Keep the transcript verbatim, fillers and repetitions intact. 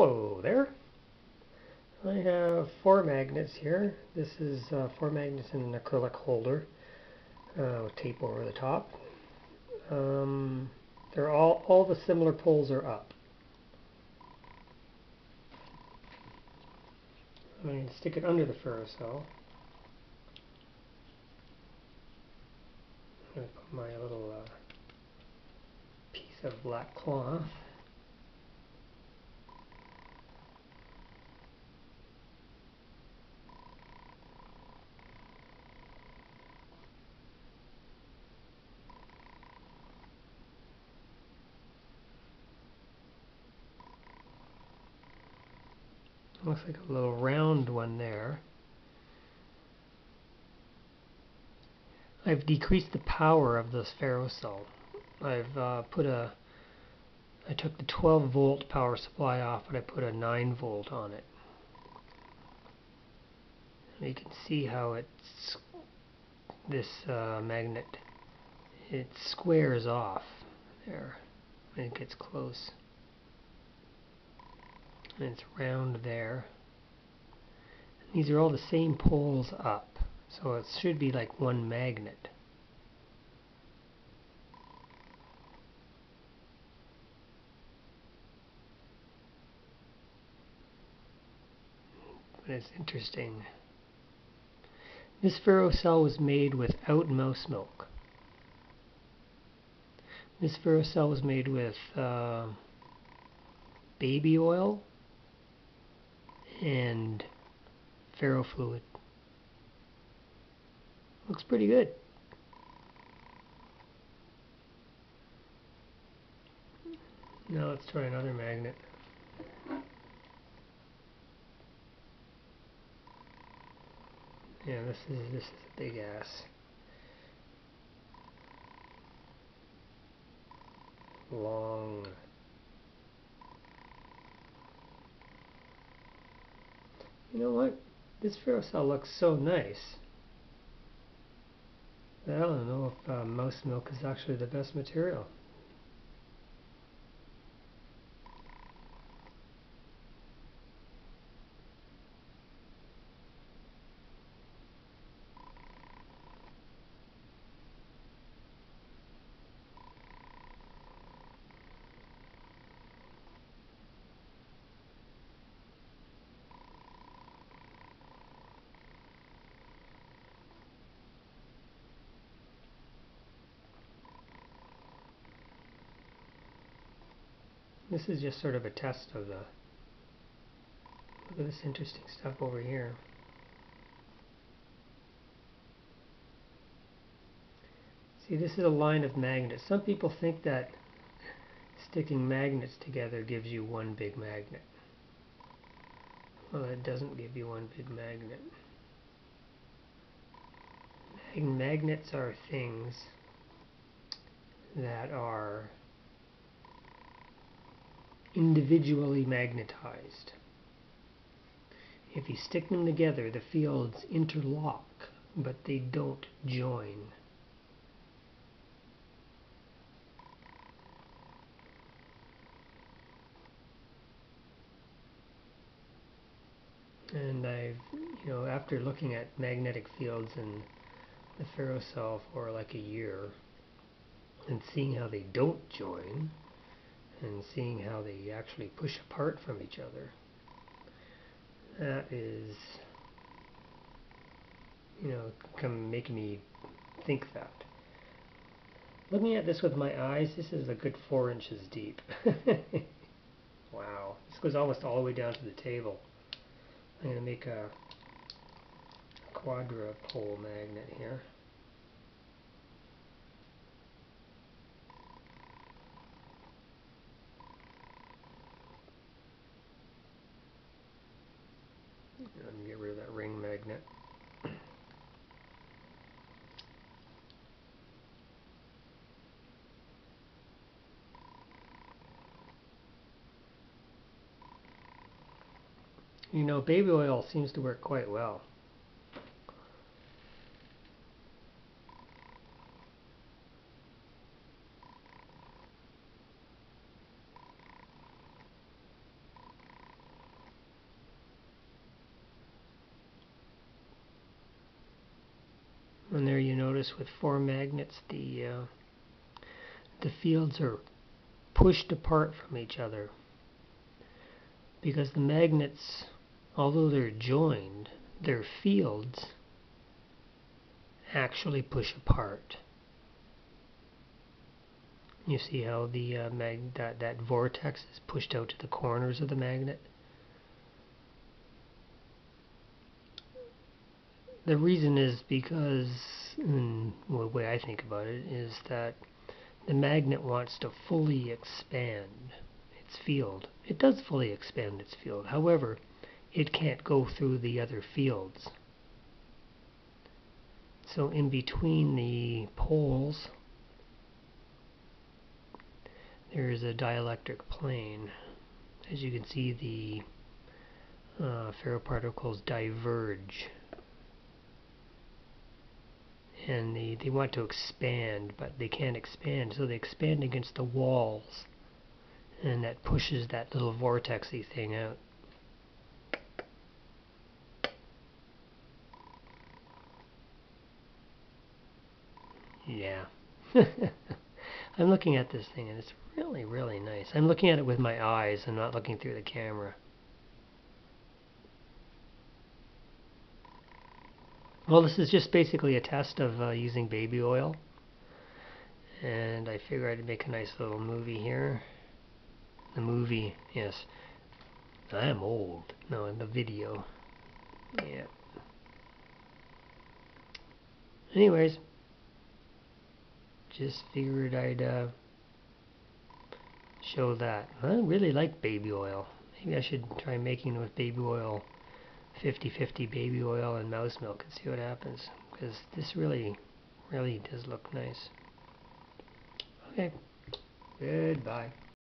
Hello there. I have four magnets here. This is uh, four magnets in an acrylic holder uh, with tape over the top. Um, they're all all the similar poles are up. I'm going to stick it under the ferrocell. I'm going to put my little uh, piece of black cloth. Looks like a little round one there. I've decreased the power of this ferrocell. I've uh, put a, I took the twelve volt power supply off, but I put a nine volt on it. And you can see how it's, this uh, magnet, it squares off there when it gets close. And it's round there. And these are all the same poles up, so it should be like one magnet. But it's interesting. This ferrocell was made without mouse milk. This ferrocell was made with uh, baby oil and ferrofluid. Looks pretty good. Now let's try another magnet. Yeah, this is this is a big ass. Long. You know what? This ferrocell looks so nice. I don't know if uh, mouse milk is actually the best material. This is just sort of a test of the, look at this interesting stuff over here. See, this is a line of magnets. Some people think that sticking magnets together gives you one big magnet. Well, it doesn't give you one big magnet. Mag- magnets are things that are individually magnetized. If you stick them together, the fields interlock, but they don't join. And I've, you know, after looking at magnetic fields in the ferrocell for like a year and seeing how they don't join, and seeing how they actually push apart from each other. That is, you know, come make me think that. Looking at this with my eyes, this is a good four inches deep. Wow, this goes almost all the way down to the table. I'm going to make a quadrupole magnet here. And get rid of that ring magnet. You know, baby oil seems to work quite well. notice with four magnets, the uh, the fields are pushed apart from each other, because the magnets, although they're joined, their fields actually push apart. You see how the uh, mag that, that vortex is pushed out to the corners of the magnet? The reason is because, in the way I think about it, is that the magnet wants to fully expand its field. It does fully expand its field. However, it can't go through the other fields. So in between the poles, there is a dielectric plane. As you can see, the uh, ferroparticles diverge. And they, they want to expand, but they can't expand, so they expand against the walls. And that pushes that little vortexy thing out. Yeah. I'm looking at this thing and it's really, really nice. I'm looking at it with my eyes. I'm not looking through the camera. Well, this is just basically a test of uh, using baby oil, and I figured I'd make a nice little movie here. The movie, yes. I am old. No, in the video. Yeah. Anyways, just figured I'd uh, show that. I really like baby oil. Maybe I should try making it with baby oil. fifty fifty baby oil and mouse milk and see what happens, because this really, really does look nice. Okay, goodbye.